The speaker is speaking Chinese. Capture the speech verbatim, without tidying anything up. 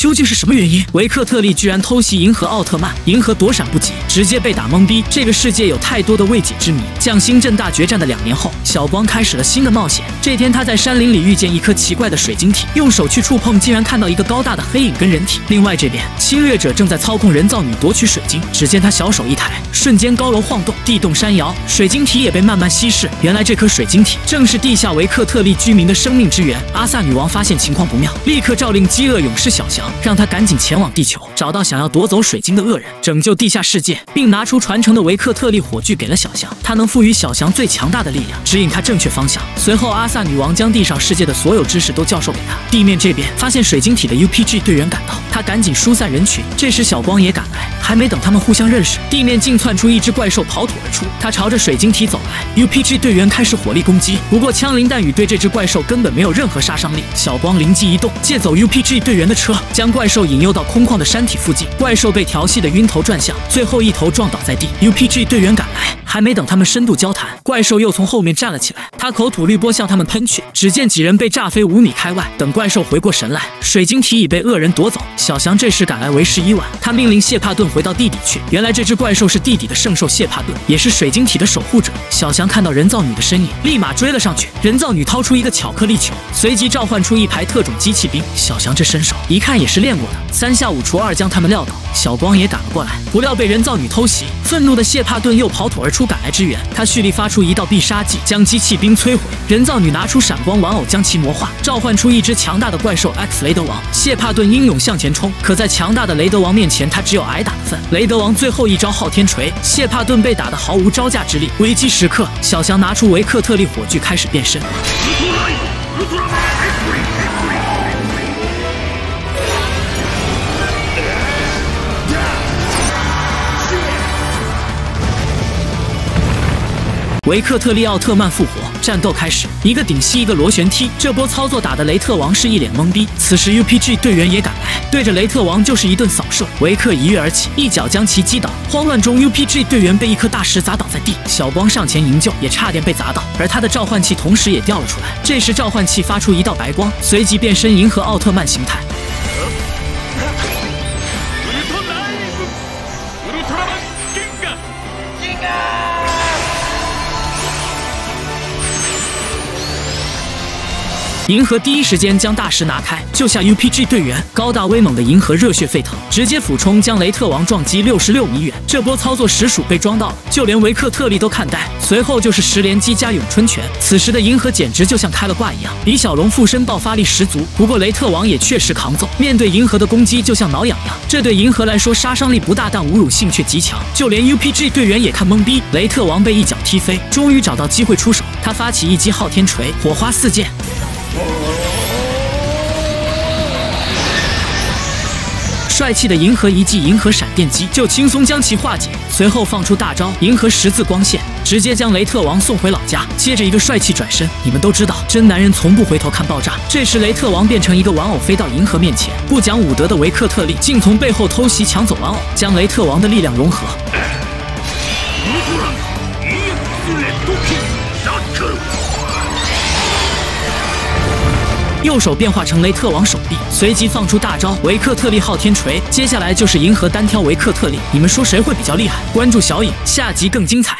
究竟是什么原因，维克特利居然偷袭银河奥特曼？银河躲闪不及，直接被打懵逼。这个世界有太多的未解之谜。降星镇大决战的两年后，小光开始了新的冒险。这天，他在山林里遇见一颗奇怪的水晶体，用手去触碰，竟然看到一个高大的黑影跟人体。另外这边，侵略者正在操控人造女夺取水晶。只见他小手一抬，瞬间高楼晃动，地动山摇，水晶体也被慢慢稀释。原来这颗水晶体正是地下维克特利居民的生命之源。阿萨女王发现情况不妙，立刻诏令饥饿勇士小翔，让他赶紧前往地球，找到想要夺走水晶的恶人，拯救地下世界，并拿出传承的维克特利火炬给了小翔。他能赋予小翔最强大的力量，指引他正确方向。随后，阿萨女王将地上世界的所有知识都教授给他。地面这边发现水晶体的 U P G 队员赶到，他赶紧疏散人群。这时小光也赶来，还没等他们互相认识，地面竟窜出一只怪兽跑土而出，他朝着水晶体走来。U P G 队员开始火力攻击，不过枪林弹雨对这只怪兽根本没有任何杀伤力。小光灵机一动，借走 U P G 队员的车，将怪兽引诱到空旷的山体附近。怪兽被调戏的晕头转向，最后一头撞倒在地。U P G 队员赶来，还没等他们深度交谈，怪兽又从后面站了起来，他口吐绿波向他们喷去。只见几人被炸飞五米开外。等怪兽回过神来，水晶体已被恶人夺走。小翔这时赶来为时已晚，他命令谢帕顿回到地底去。原来这只怪兽是地底的圣兽谢帕顿，也是水晶体的守护者。小翔看到人造女的身影，立马追了上去。人造女掏出一个巧克力球，随即召唤出一排特种机器兵。小翔这身手一看也是练过的，三下五除二将他们撂倒。小光也赶了过来，不料被人造女偷袭，愤怒的谢帕顿又跑腿而出赶来支援。他蓄力发出一道必杀技，将机器兵摧毁。人造女拿出闪光玩偶将其魔化，召唤出一只强大的怪兽 X 雷德王。谢帕顿英勇向前冲，可在强大的雷德王面前，他只有挨打的份。雷德王最后一招昊天锤，谢帕顿被打得毫无招架之力。危机时刻，小翔拿出维克特利火炬开始变身。维克特利奥特曼复活，战斗开始，一个顶膝，一个螺旋踢。这波操作打的雷特王是一脸懵逼。此时 U P G 队员也赶来，对着雷特王就是一顿扫射。维克一跃而起，一脚将其击倒。慌乱中 ，U P G 队员被一颗大石砸倒在地。小光上前营救，也差点被砸倒，而他的召唤器同时也掉了出来。这时召唤器发出一道白光，随即变身银河奥特曼形态。银河第一时间将大石拿开，救下 U P G 队员。高大威猛的银河热血沸腾，直接俯冲将雷特王撞击六十六米远。这波操作实属被装到了，就连维克特利都看呆。随后就是十连击加咏春拳，此时的银河简直就像开了挂一样。李小龙附身爆发力十足，不过雷特王也确实扛揍，面对银河的攻击就像挠痒痒。这对银河来说杀伤力不大，但侮辱性却极强，就连 U P G 队员也看懵逼。雷特王被一脚踢飞，终于找到机会出手，他发起一击昊天锤，火花四溅。帅气的银河一记银河闪电击就轻松将其化解，随后放出大招银河十字光线，直接将雷特王送回老家。接着一个帅气转身，你们都知道真男人从不回头看爆炸。这时雷特王变成一个玩偶飞到银河面前，不讲武德的维克特利竟从背后偷袭抢走玩偶，将雷特王的力量融合。右手变化成雷特王手臂，随即放出大招维克特利昊天锤。接下来就是银河单挑维克特利，你们说谁会比较厉害？关注小影，下集更精彩。